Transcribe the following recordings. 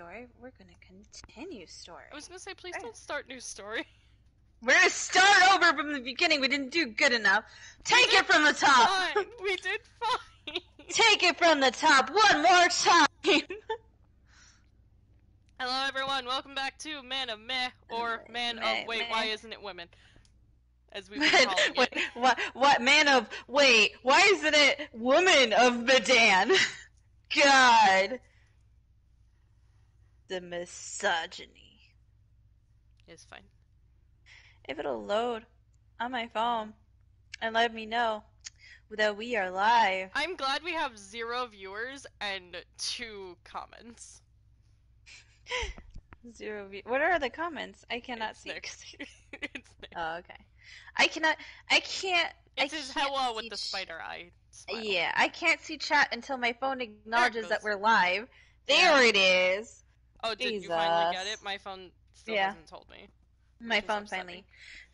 story. We're gonna continue story. I was gonna say, please don't start new story. We're gonna start over from the beginning. We didn't do good enough. Take it from the top. Fine. We did fine. Take it from the top one more time. Hello, everyone. Welcome back to Man of Meh, or Man of Wait, Why Isn't It Women? As we would call it. Wait, what Man of Wait? Why isn't it Woman of Medan? God, the misogyny. It's fine. If it'll load on my phone and let me know that we are live. I'm glad we have 0 viewers and 2 comments. 0 view. What are the comments? I cannot see. Next. It's next. Oh, okay. I can't. It says hello with the spider eye. Smile. Yeah, I can't see chat until my phone acknowledges that we're live. There it is. Oh, Jesus. Did you finally get it? My phone still hasn't told me. My phone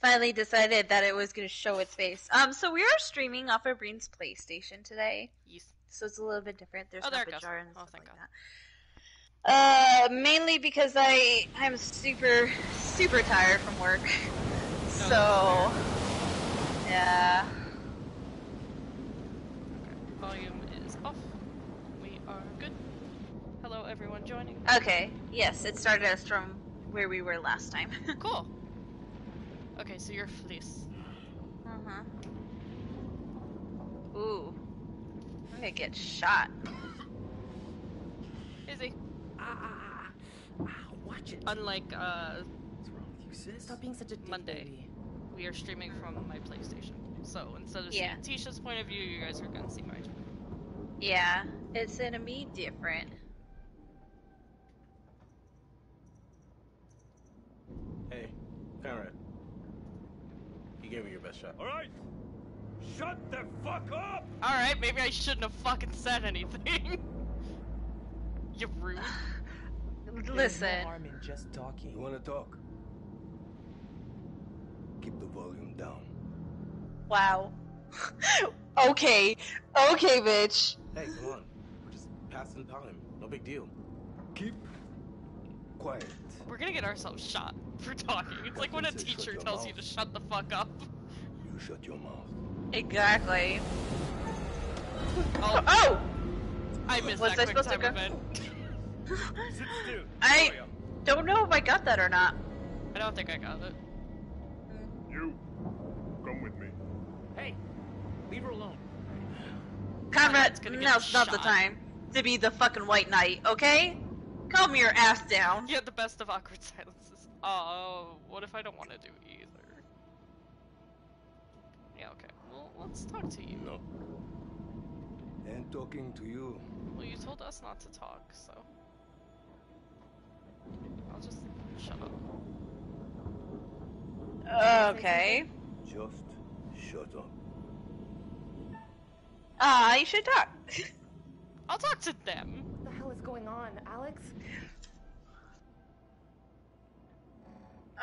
finally decided that it was going to show its face. So we are streaming off of Breen's PlayStation today. Yes. So it's a little bit different. There's no jar and stuff like that. Mainly because I'm super, super tired from work. So, yeah. Volume is off. We are good. Hello, everyone joining. Okay. Yes, it started us from where we were last time. Cool. Okay, so you're Phyllis. Uh-huh. Ooh. I'm gonna get shot. Izzy. Watch it. Unlike, what's wrong with you, sis? Stop being such a Monday. We are streaming from my PlayStation. So instead of seeing Tisha's point of view, you guys are gonna see mine. Yeah, it's gonna be different. Hey, Conrad. You gave me your best shot. Alright! Shut the fuck up! Alright, maybe I shouldn't have fucking said anything. You rude. Listen. There's no harm in just talking. You wanna talk? Keep the volume down. Wow. Okay. Okay, bitch. Hey, come on. We're just passing time. No big deal. Keep quiet. We're gonna get ourselves shot for talking. It's like when a teacher tells you to shut the fuck up. You shut your mouth. Exactly. Oh! I missed that quick time event. I don't know if I got that or not. I don't think I got it. You, come with me. Hey, leave her alone. Conrad, now's not the time to be the fucking white knight, okay? Calm your ass down. You had the best of awkward silences. Oh, what if I don't want to do either? Yeah, okay. Well, let's talk to you. No. And talking to you. Well, you told us not to talk, so. I'll just shut up. Okay. Just shut up. You should talk. I'll talk to them. What the hell is going on, Alex?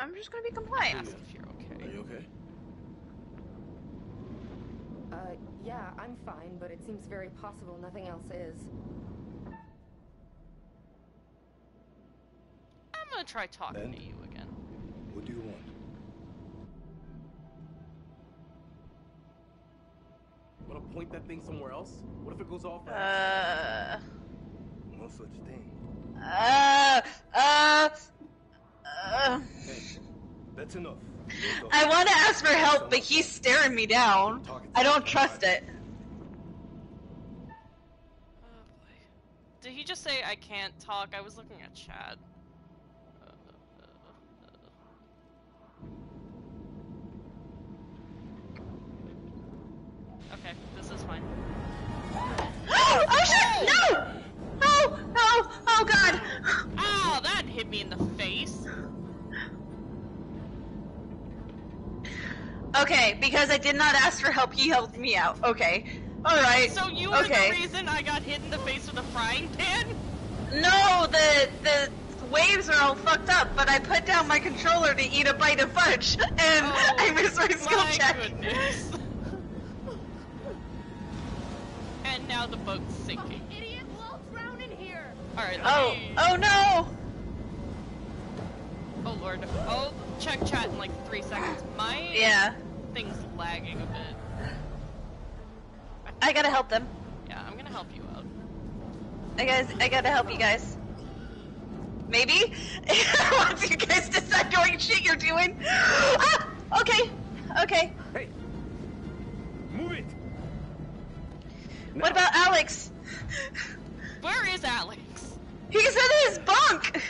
I'm just gonna be compliant. If you're okay. Are you okay? Yeah, I'm fine, but it seems very possible nothing else is. I'm gonna try talking to you again. What do you want? Wanna point that thing somewhere else? What if it goes off? No such thing. Hey, that's enough. I want to ask for help, but he's staring me down. I don't trust it. Oh boy. Did he just say I can't talk? I was looking at Chad. Okay, this is fine. Oh shit! No! Oh god! Ow, that hit me in the face. Okay, because I did not ask for help, he helped me out. Okay. Alright. So you were the reason I got hit in the face with a frying pan? No, the waves are all fucked up, but I put down my controller to eat a bite of fudge, and I missed my skill check. My goodness. And now the boat's sinking. Alright, oh no! hard. I'll check chat in like 3 seconds. My thing's lagging a bit. I gotta help them. Yeah, I'm gonna help you out. I gotta help you guys. Maybe? Once you guys decide what shit you're doing. Ah! Okay. Okay. Hey. Move it. No. What about Alex? Where is Alex? He's in his bunk!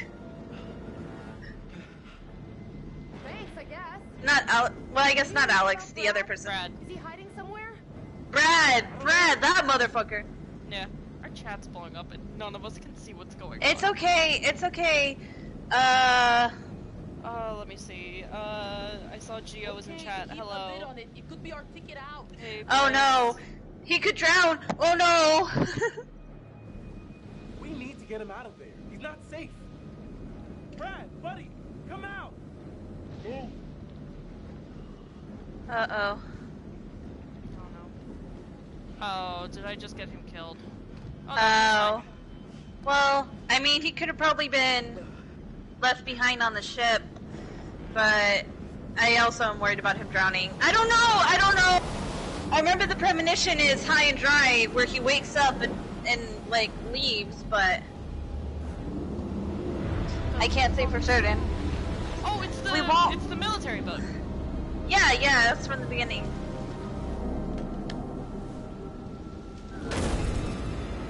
Thanks, I guess. Not Alex. Well, I guess not Alex, the other person. Brad. Is he hiding somewhere? Brad, that motherfucker. Yeah, our chat's blowing up and none of us can see what's going on. It's okay, it's okay. Let me see. I saw Geo was in chat. Hello. It could be our ticket out. Hey, oh no. He could drown. Oh no. We need to get him out of there. He's not safe. Brad, buddy, come out. Move. Uh-oh. Oh, no. Oh, did I just get him killed? Oh. Well, I mean, he could have probably been left behind on the ship, but I also am worried about him drowning. I don't know. I remember the premonition is high and dry, where he wakes up and like leaves, but I can't say for certain. Oh, it's the military boat. Yeah, that's from the beginning.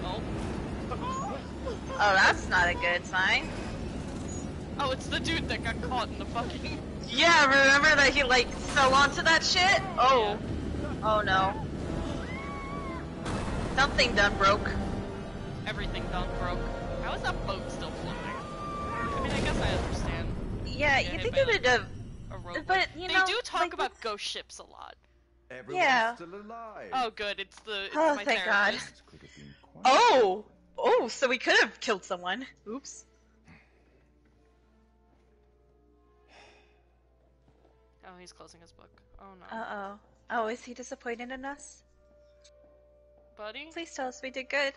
Oh. Oh, that's not a good sign. Oh, it's the dude that got caught in the fucking... Yeah, remember that he like fell onto that shit? Oh. Yeah. Oh no. Something done broke. Everything done broke. How is that boat still floating? I mean, I guess I understand. Yeah, you think it would have... But, you know... They do talk about ghost ships a lot. Yeah. Still alive. Oh, good. It's the... It's oh, my thank therapist. God. Oh! Oh, so we could have killed someone. Oops. Oh, he's closing his book. Oh, no. Uh-oh. Oh, is he disappointed in us? Buddy? Please tell us we did good.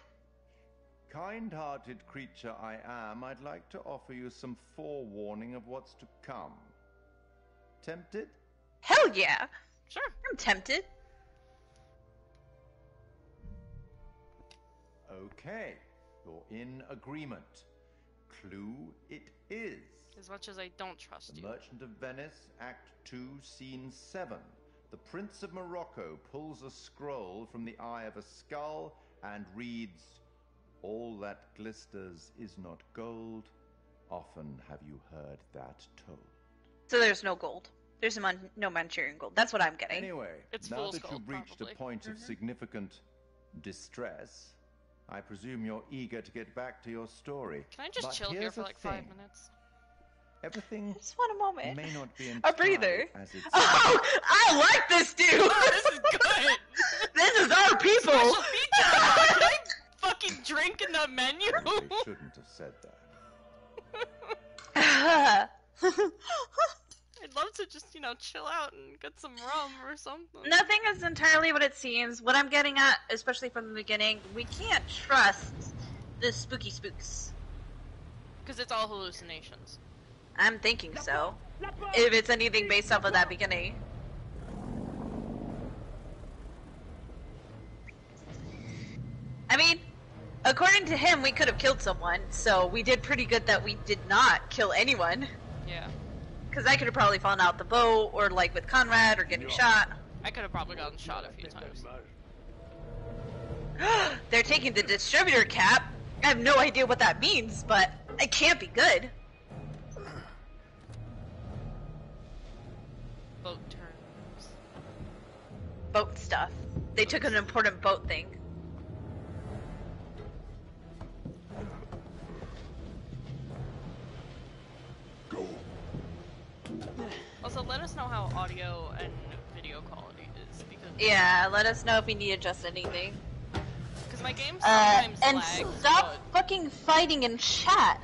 Kind-hearted creature I am, I'd like to offer you some forewarning of what's to come. Tempted? Hell yeah! Sure. I'm tempted. Okay. You're in agreement. Clue it is. As much as I don't trust you. The Merchant of Venice, Act 2, Scene 7. The Prince of Morocco pulls a scroll from the eye of a skull and reads, "All that glisters is not gold. Often have you heard that told." So there's no gold. There's no Manchurian gold. That's what I'm getting. Anyway, now that you've reached a point of significant distress, I presume you're eager to get back to your story. Can I just chill here for like 5 minutes? Everything I just want a moment. May not be a breather. Oh, I like this dude. Oh, this is good. This is our people. Can I fucking drink in the menu? I shouldn't have said that. I'd love to just, you know, chill out and get some rum or something. Nothing is entirely what it seems. What I'm getting at, especially from the beginning, we can't trust the spooky spooks because it's all hallucinations. I'm thinking so. If it's anything based off of that beginning. I mean, according to him, we could have killed someone, so we did pretty good that we did not kill anyone. Yeah. Because I could have probably fallen out the boat, or like with Conrad, or getting shot. I could have probably gotten shot a few times. They're taking the distributor cap. I have no idea what that means, but it can't be good. Boat terms. Boat stuff. They took an important boat thing. Go. Also, let us know how audio and video quality is, because yeah, let us know if we need to adjust anything. Because my game sometimes lags. And stop fucking fighting in chat.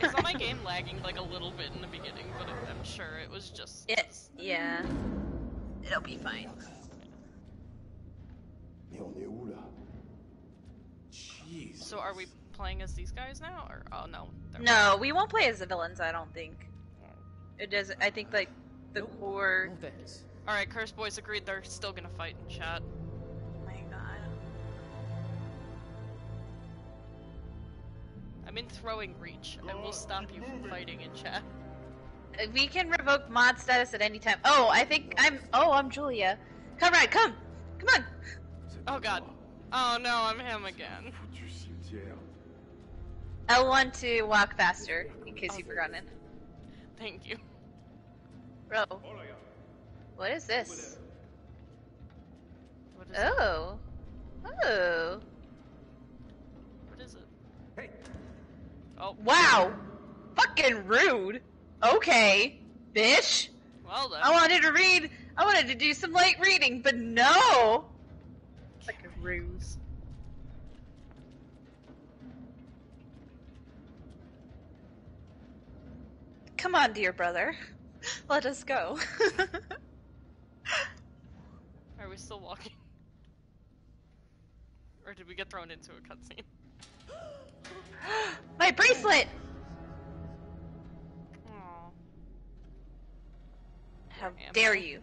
I saw my game lagging like a little bit in the beginning, but I'm sure it was just... Yeah. It'll be fine. Jeez. So are we playing as these guys now, or oh no? No, we won't play as the villains. I don't think. It doesn't. I think like the core. All right, Curse Boys agreed. They're still gonna fight in chat. Oh my god. I'm in throwing reach. I will stop you from fighting in chat. We can revoke mod status at any time. Oh, I think I'm. Oh, I'm Julia. Conrad, come, come on. Oh god. Oh no, I'm him again. L1 to walk faster, in case you've forgotten it. Thank you. Bro. What is this? What is oh. It? Oh. What is it? Hey. Oh. Wow. Fucking rude. Okay. Bitch. Well done. I wanted to do some light reading, but no. Like a ruse. Come on, dear brother. Let us go. Are we still walking? Or did we get thrown into a cutscene? My bracelet! Aww. How dare you?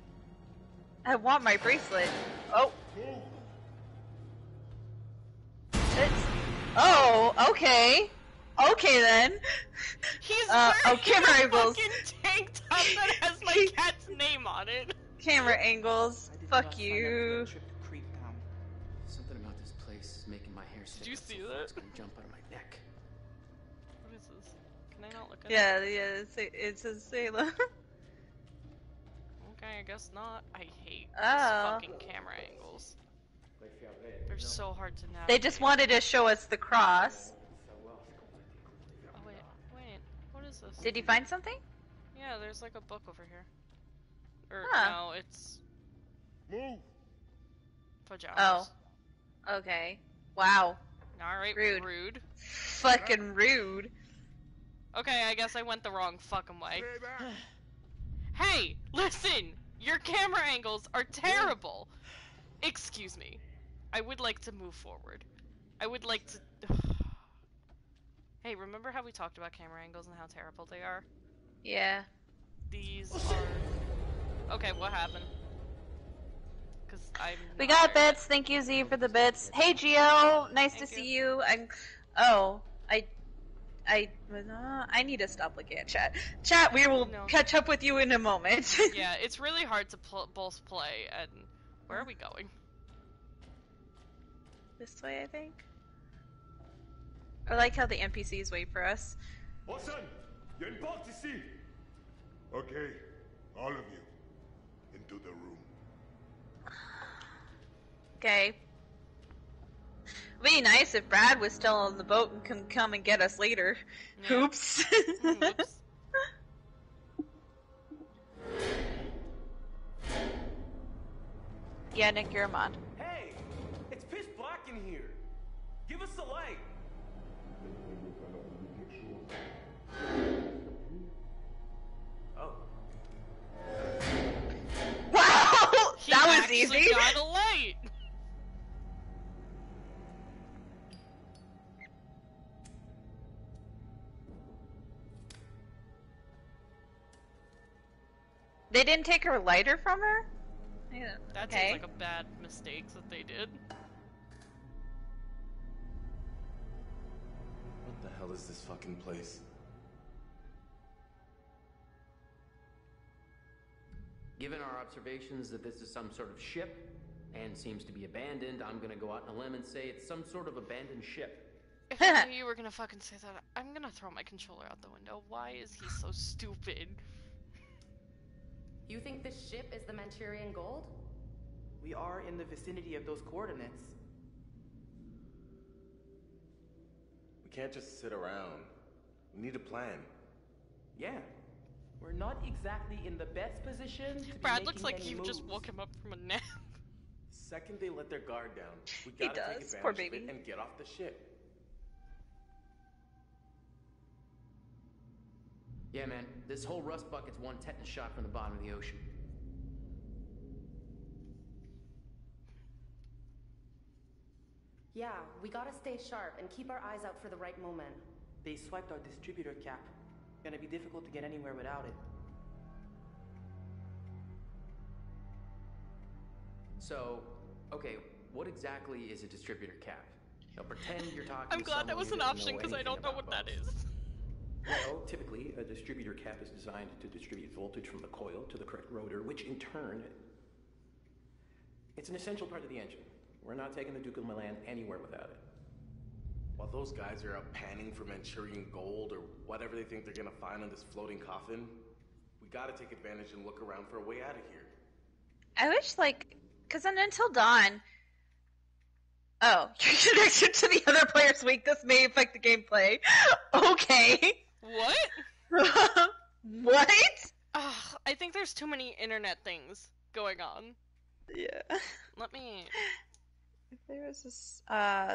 I want my bracelet. Oh. It's... Oh, okay. Okay then. He's wearing a fucking tank top that has my cat's name on it. Camera angles. Fuck you. Something about this place is making my hair stick. Did you see that? It's gonna jump out of my neck. What is this? Can I not look at it? Yeah, it says Sailor. Okay, I guess not. I hate these fucking camera angles. They're so hard to navigate. They just wanted to show us the cross. Did you find something? Yeah, there's like a book over here. Or no, it's pajamas. Oh, okay. Wow. All right, rude. Fucking rude. Okay, I guess I went the wrong fucking way. Hey, listen, your camera angles are terrible. Excuse me. I would like to move forward. I would like to. Hey, remember how we talked about camera angles and how terrible they are? Yeah. These are... Okay, what happened? Cause I'm we got bits! Thank you, Z, for the bits. Hey, Geo! Nice to see you. I'm... Oh. I need to stop looking at chat. Chat, we will catch up with you in a moment. Yeah, it's really hard to both play and... Where are we going? This way, I think? I like how the NPCs wait for us. Okay, all of you, into the room. Okay. It'd be nice if Brad was still on the boat and can come and get us later. Yeah. Oops. Oops. Yeah, Nick, you're a mod. Hey, it's pitch black in here. Give us the light. Oh. Wow! That was easy! He got a light! They didn't take her lighter from her? Yeah. That seems like a bad mistake that they did. What the hell is this fucking place? Given our observations that this is some sort of ship, and seems to be abandoned, I'm gonna go out on a limb and say it's some sort of abandoned ship. If I knew you were gonna fucking say that, I'm gonna throw my controller out the window. Why is he so stupid? You think this ship is the Manchurian Gold? We are in the vicinity of those coordinates. We can't just sit around. We need a plan. Yeah. We're not exactly in the best position to Brad looks like you've just woke him up from a nap. Second they let their guard down, we gotta take advantage Poor baby. Of it and get off the ship. Yeah, man. This whole rust bucket's one tetanus shot from the bottom of the ocean. Yeah, we gotta stay sharp and keep our eyes out for the right moment. They swiped our distributor cap. Gonna be difficult to get anywhere without it. So, okay, what exactly is a distributor cap? Now pretend you're talking I'm glad that was an option because I don't know what that is. Well, typically, a distributor cap is designed to distribute voltage from the coil to the correct rotor, which in turn... It's an essential part of the engine. We're not taking the Duke of Milan anywhere without it. While those guys are out panning for Manchurian gold or whatever they think they're gonna find on this floating coffin, we gotta take advantage and look around for a way out of here. I wish, like... Because then Until Dawn... Oh, your connection to the other player's weak. This may affect the gameplay. Okay. What? What? I think there's too many internet things going on. Yeah. Let me... If there was this...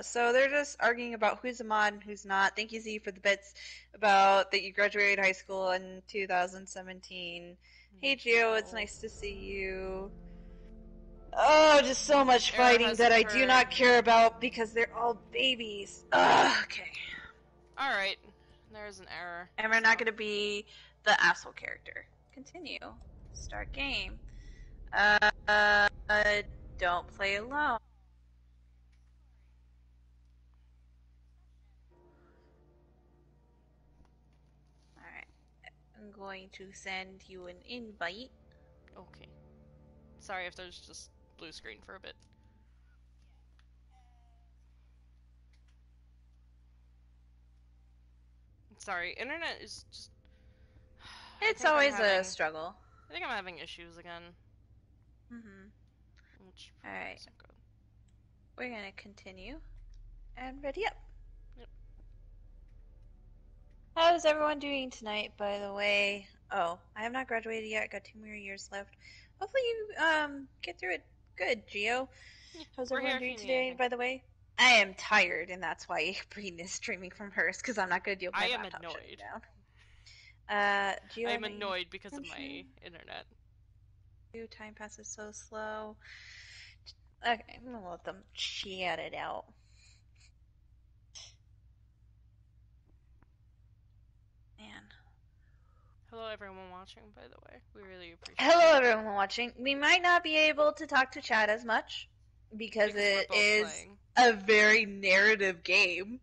so they're just arguing about who's a mod and who's not. Thank you, Z, for the bits about that you graduated high school in 2017. Hey, Geo, it's nice to see you. Oh, just so much fighting that I do not care about because they're all babies. Ugh, okay. Alright. There's an error. And we're not going to be the asshole character. Continue. Start game. Don't play alone. Alright. I'm going to send you an invite. Okay. Sorry if there's just blue screen for a bit. Sorry, internet is just... It's always a struggle. I think I'm having issues again. Mm-hmm. Alright. We're gonna continue. And ready up. Yep. How is everyone doing tonight, by the way? Oh, I have not graduated yet. I got 2 more years left. Hopefully you get through it good, Geo. How's everyone doing today, by the way? I am tired, and that's why Breen is streaming from hers, because I'm not going to deal with my laptop shutting down. Geo, I am annoyed because of my internet. Time passes so slow. Okay, I'm going to let them chat it out. Man. Hello everyone watching, by the way. We really appreciate it. Hello everyone watching. We might not be able to talk to chat as much because it is a very narrative game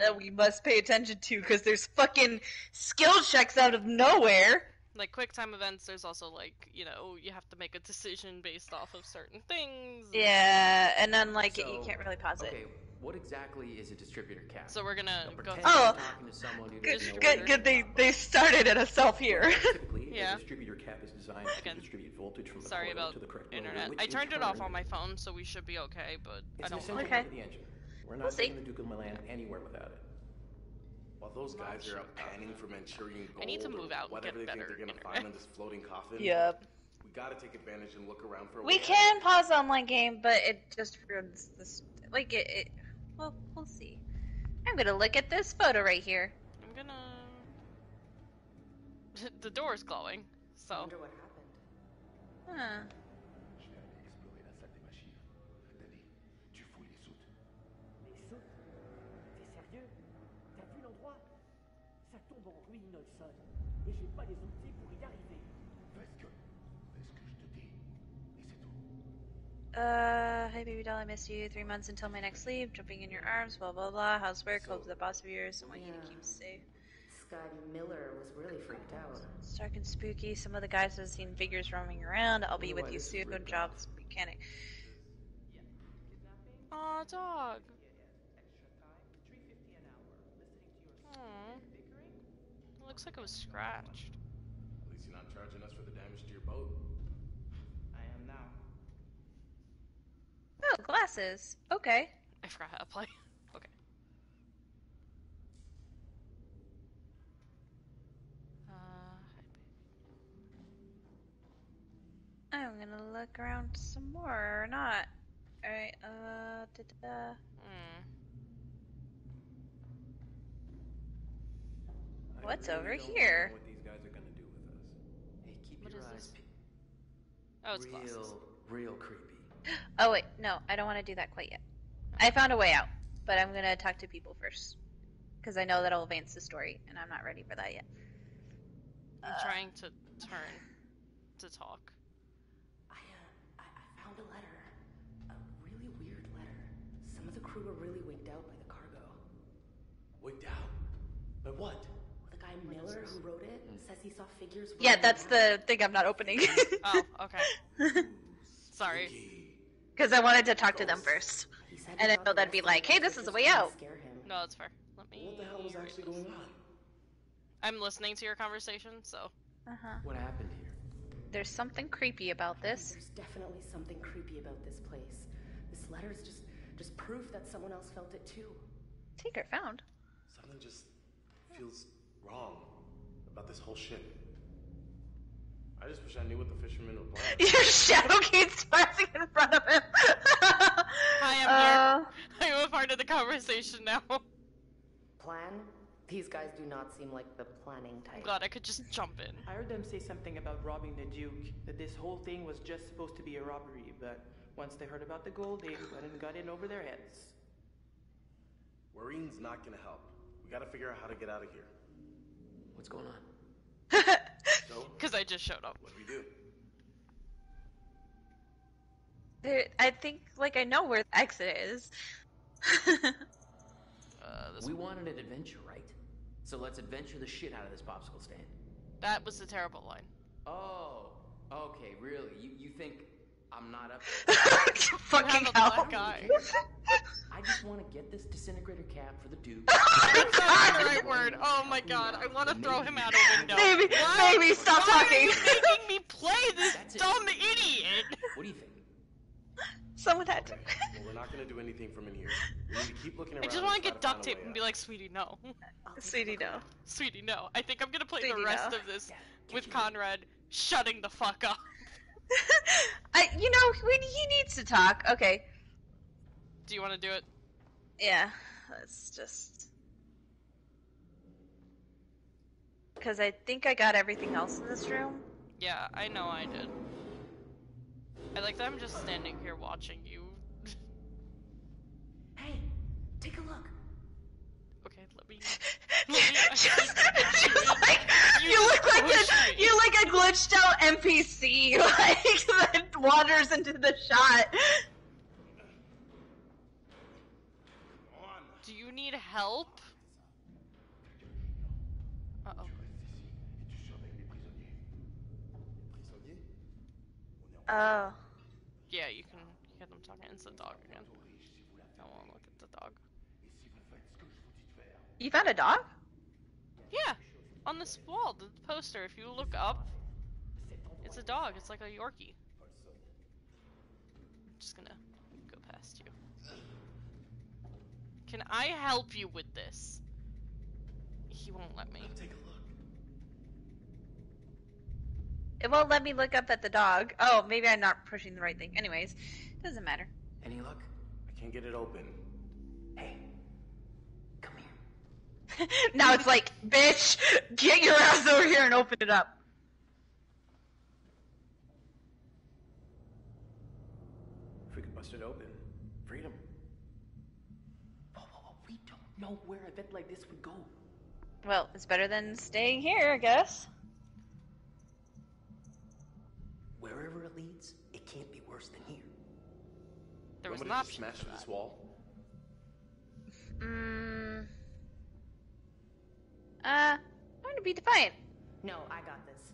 that we must pay attention to because there's fucking skill checks out of nowhere. Like quick time events, there's also like, you know, you have to make a decision based off of certain things. Yeah, and then like you can't really pause it. What exactly is a distributor cap? So we're gonna go ahead and talking to someone who good they started at us here. Typically, a distributor cap is designed to distribute voltage from the coil to the correct internet. I turned it off on my phone, so we should be okay, but I don't know. Okay. We're not taking the Duke of Milan anywhere without it. While those guys are out panning for Manchurian gold, I need to move out and get better internet. Whatever they think they're gonna find on this floating coffin. Yep. We gotta take advantage and look around for a while. We can pause online game, but it just ruins this. Like it well, we'll see. I'm gonna look at this photo right here. I'm gonna... The door's glowing, so... I wonder what happened. Huh. Hi baby doll, I miss you. 3 months until my next leave. Jumping in your arms, blah blah blah. How's work? Hope the boss of yours. I want you to keep safe. Scotty Miller was really freaked out. It's dark and spooky. Some of the guys have seen figures roaming around. I'll be with you soon. Good job, mechanic. Aw, dog. Aww. It looks like it was scratched. At least you're not charging us for the damage to your boat. I am now. Oh, glasses. Okay. I forgot how to play. Okay. I'm gonna look around some more or not. Alright, What's over here? What these guys are gonna do with us. Hey, keep your eyes. Oh, it's glasses. Real creepy. Oh wait, no, I don't want to do that quite yet. I found a way out. but I'm going to talk to people first, because I know that'll advance the story, and I'm not ready for that yet. I'm trying to turn to talk. I found a letter. A really weird letter. Some of the crew were really wigged out by the cargo. Wigged out? By what? Guy Miller who wrote it says he saw figures. Yeah, that's the thing I'm not opening. Oh, okay. Sorry. Because I wanted to talk to them first. And I thought that'd be like, hey, this is a way out. No, that's fair. Let me. What the hell was actually going on? I'm listening to your conversation, so. What happened here? There's something creepy about this. There's definitely something creepy about this place. This letter is just proof that someone else felt it too. Tinker found. Something just feels wrong about this whole shit. I just wish I knew what the fisherman would like. Your shadow keeps passing in front of him. Hi, I'm here. I'm a part of the conversation now. Plan? These guys do not seem like the planning type. I'm glad I could just jump in. I heard them say something about robbing the Duke, that this whole thing was just supposed to be a robbery, but once they heard about the gold, they went and got in over their heads. Worrying's not gonna help. We gotta figure out how to get out of here. What's going on? Because I just showed up. What do we do? There, I think, like, I know where the exit is. We wanted an adventure, right? So let's adventure the shit out of this popsicle stand. That was the terrible line. Oh, okay, really? You think I'm not up to fucking hell. I just want to get this disintegrator cab for the Duke. That's not the right word. Oh my god, I want to throw him out a window. Baby, stop talking. Why are you making me play this dumb idiot? What do you think? Someone had to. Well, we're not going to do anything from in here. We need to keep looking around. I just want to get duct tape and be like, sweetie, no. Sweetie, no. Sweetie, no. I think I'm going to play the rest of this with Conrad shutting the fuck up. You know, he needs to talk. Okay. Do you want to do it? Yeah. Let's just... Because I think I got everything else in this room. Yeah, I know I did. I like that I'm just standing here watching you. Hey, take a look. Okay, let me... You look like a glitched out NPC, like, that wanders into the shot. Do you need help? Uh-oh. Oh. Yeah, you can hear them talking. It's the dog again. I won't look at the dog. You found a dog? Yeah, on this wall, the poster. If you look up, it's a dog. It's like a Yorkie. I'm just gonna go past you. Can I help you with this? He won't let me. Take a look. It won't let me look up at the dog. Oh, maybe I'm not pushing the right thing. Anyways, doesn't matter. Any luck? I can't get it open. Hey. Now it's like, bitch, get your ass over here and open it up. If we could bust it open, freedom. Whoa, we don't know where an event like this would go. Well, it's better than staying here, I guess. Wherever it leads, it can't be worse than here. There was an option. Smash this wall. I'm going to be defiant. No, I got this.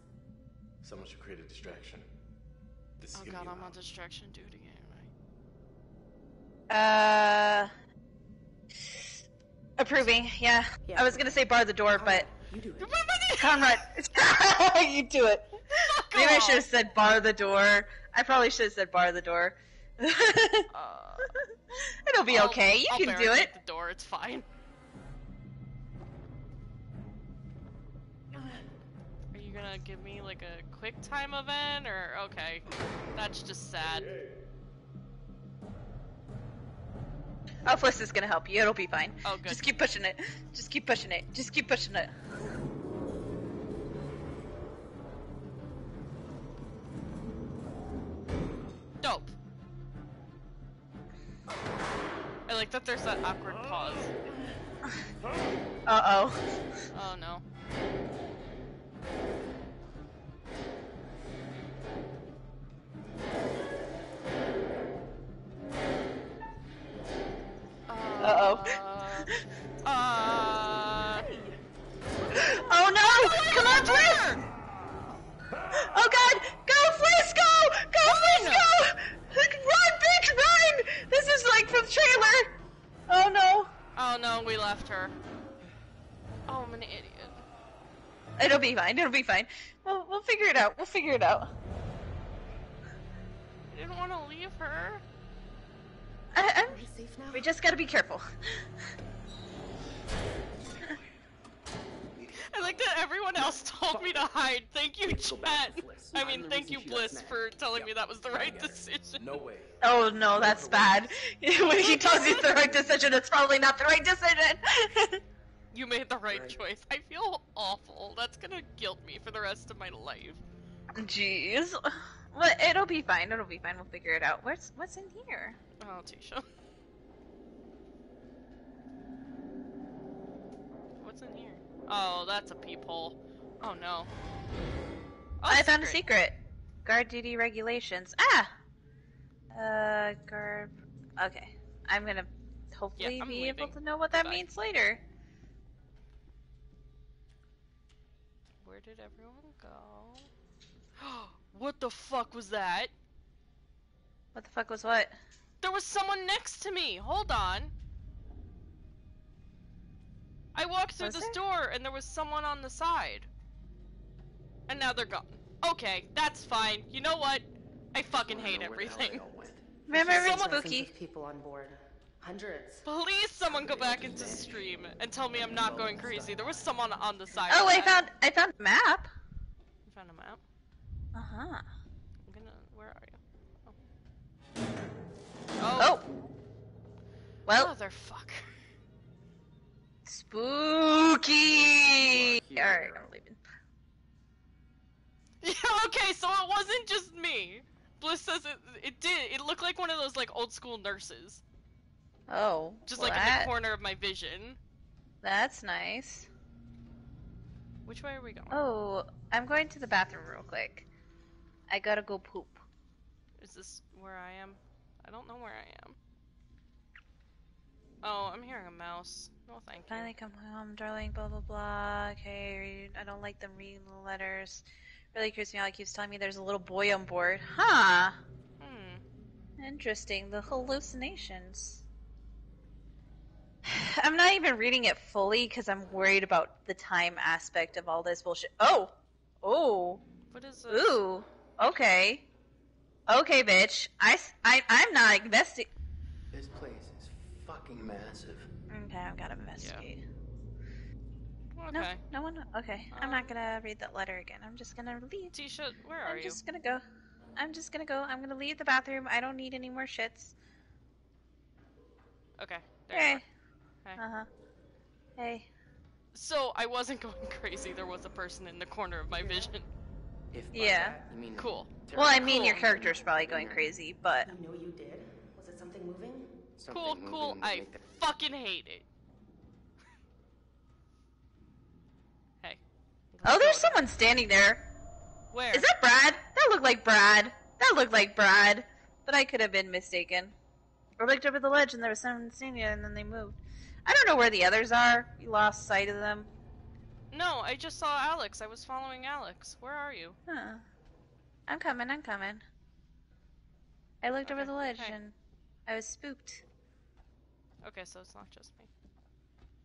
Someone should create a distraction. This oh god, I'm on distraction dude again, right? Approving, yeah. I was going to say bar the door, but... You do it. Conrad, you do it. Maybe I should have said bar the door. I probably should have said bar the door. It'll be okay. You can do it. The door, it's fine. Gonna give me like a quick time event or okay, that's just sad. Oh, Phyllis is gonna help you, it'll be fine. Oh good. Just keep pushing it, just keep pushing it, just keep pushing it. Dope. I like that there's that awkward pause. Uh-oh. Oh, no. Uh-oh. Oh no! Come on, Bliss! Oh god! Go, Bliss! Go! Go, Bliss! Go! Run, bitch! Run! This is like from the trailer! Oh no. Oh no, we left her. Oh, I'm an idiot. It'll be fine. It'll be fine. We'll figure it out. We'll figure it out. I didn't want to leave her. Safe now? We just gotta be careful. I like that everyone else told me to hide. Thank you, chat. I mean, thank you, Bliss, for telling me that was the right decision. No way. Oh no, that's bad. When he tells you it's the right decision, it's probably not the right decision. You made the right choice. I feel awful. That's gonna guilt me for the rest of my life. Jeez. Well, it'll be fine. It'll be fine. We'll figure it out. What's in here? Oh, Tisha. What's in here? Oh, that's a peephole. Oh no. Oh, I found a secret. Guard duty regulations. Ah. Guard. Okay. I'm gonna hopefully be able to know what that means later. Where did everyone go? What the fuck was that? What the fuck was what? There was someone next to me! Hold on! I walked through this door and there was someone on the side. And now they're gone. Okay, that's fine. You know what? I fucking hate everything. Remember, it's spooky. People on board. Hundreds. Please someone go back into stream and tell me I'm not going crazy. There was someone on the side. Oh, I found a map. You found a map? Uh-huh. I'm gonna... Where are you? Oh. Oh! Well... Motherfucker. Spooky! Alright, I'm leaving. Yeah, okay, so it wasn't just me. Bliss says it did. It looked like one of those, like, old-school nurses. Oh. Just, like, in the corner of my vision. That's nice. Which way are we going? Oh, I'm going to the bathroom real quick. I gotta go poop. Is this where I am? I don't know where I am. Oh, I'm hearing a mouse. No, thank you. Finally come home, darling, blah, blah, blah. Okay, I don't like them reading the letters. Really curious me how he keeps telling me there's a little boy on board. Huh. Hmm. Interesting, the hallucinations. I'm not even reading it fully because I'm worried about the time aspect of all this bullshit. Oh! Oh! What is this? Ooh! Okay. Okay, bitch. I'm not investigating. This place is fucking massive. Okay, I've got to investigate. Yeah. Okay. No one. Okay, I'm not gonna read that letter again. I'm just gonna leave. Tisha, where are you? I'm just gonna go. I'm gonna leave the bathroom. I don't need any more shits. Okay. There. Hey. Uh-huh. Hey. So, I wasn't going crazy. There was a person in the corner of my vision. You mean cool. Well, I mean, your character's probably going crazy, but... You know you did? Was it something moving? Cool. I fucking hate it. Hey. Oh, there's someone standing there. Where? Is that Brad? That looked like Brad. But I could have been mistaken. I looked over the ledge and there was someone standing there and then they moved. I don't know where the others are. You lost sight of them. No, I just saw Alex. I was following Alex. Where are you? Huh. I'm coming. I looked over the ledge and I was spooked. Okay, so it's not just me.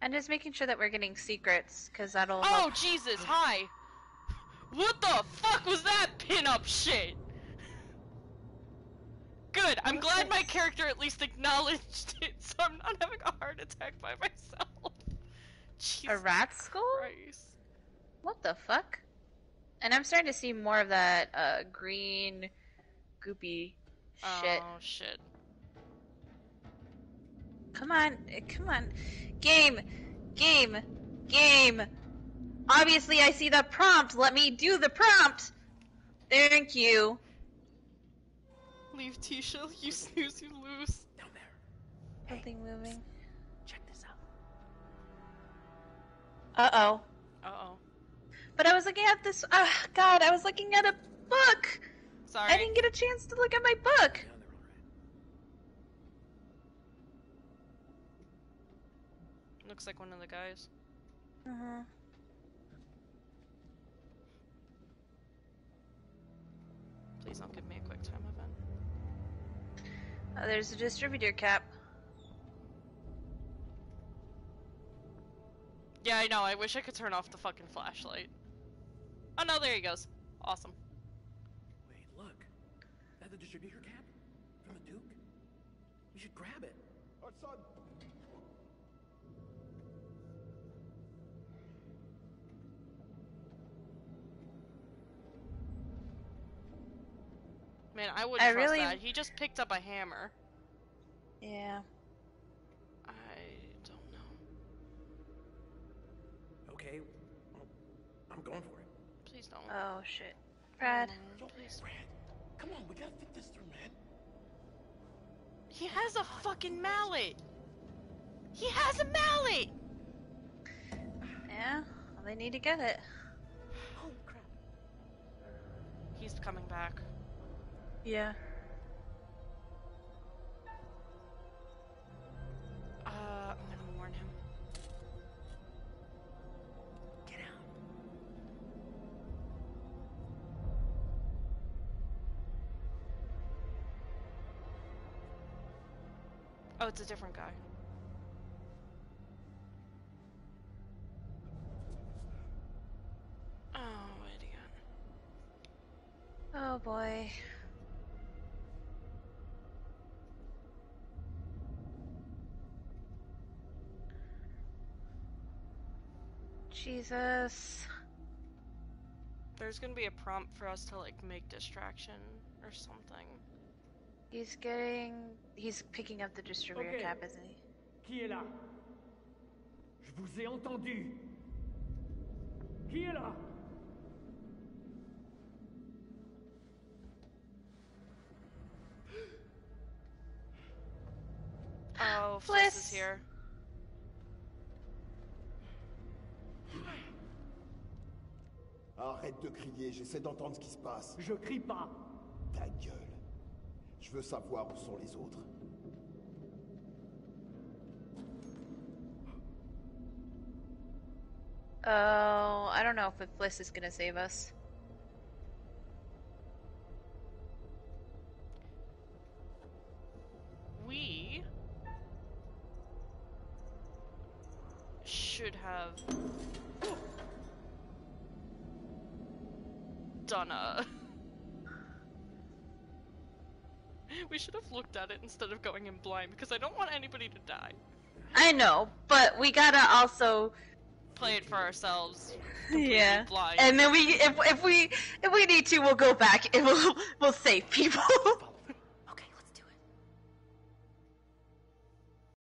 I'm just making sure that we're getting secrets, because that'll... Oh, Jesus, hi! What the fuck was that pin-up shit? Good, I'm glad my character at least acknowledged it, so I'm not having a heart attack by myself. Jesus, a rat skull? Christ. What the fuck? And I'm starting to see more of that green, goopy shit. Oh shit! Come on, game. Obviously, I see the prompt. Let me do the prompt. Thank you. Leave Tisha. You snooze, you lose. Something moving. Check this out. Uh-oh. Uh-oh. But I was looking at this... God, I was looking at a book! Sorry. I didn't get a chance to look at my book! Looks like one of the guys. Uh-huh. Please don't give me a quick time event. There's a distributor cap. Yeah, I know. I wish I could turn off the fucking flashlight. Oh no, there he goes. Awesome. Wait, look. Is that the distributor cap? From the Duke? We should grab it. Our son. Man, I wouldn't trust really... that. He just picked up a hammer. Yeah. I don't know. Okay, well, I'm going for it. Please don't. Oh shit, Brad. Yo, please, Brad. Come on, we gotta think this through, man. He has a fucking mallet. He has a mallet. Yeah, well, they need to get it. Holy crap. He's coming back. Yeah. I'm gonna warn him. Get out. Oh, it's a different guy. Oh, idiot. Oh boy. Jesus. There's gonna be a prompt for us to like make distraction or something. He's getting... he's picking up the distributor cap, isn't he? Qui est là? Je vous ai entendu. Qui est là? Oh, Bliss is here. Arrête de crier, j'essaie d'entendre ce qui se passe. Je crie pas. Ta gueule. Je veux savoir où sont les autres. Oh, I don't know if Bliss is gonna save us. We should have Donna. We should have looked at it instead of going in blind, because I don't want anybody to die. I know, but we gotta also play it for ourselves. Yeah. Blind. And then we, if we need to, we'll go back and we'll save people.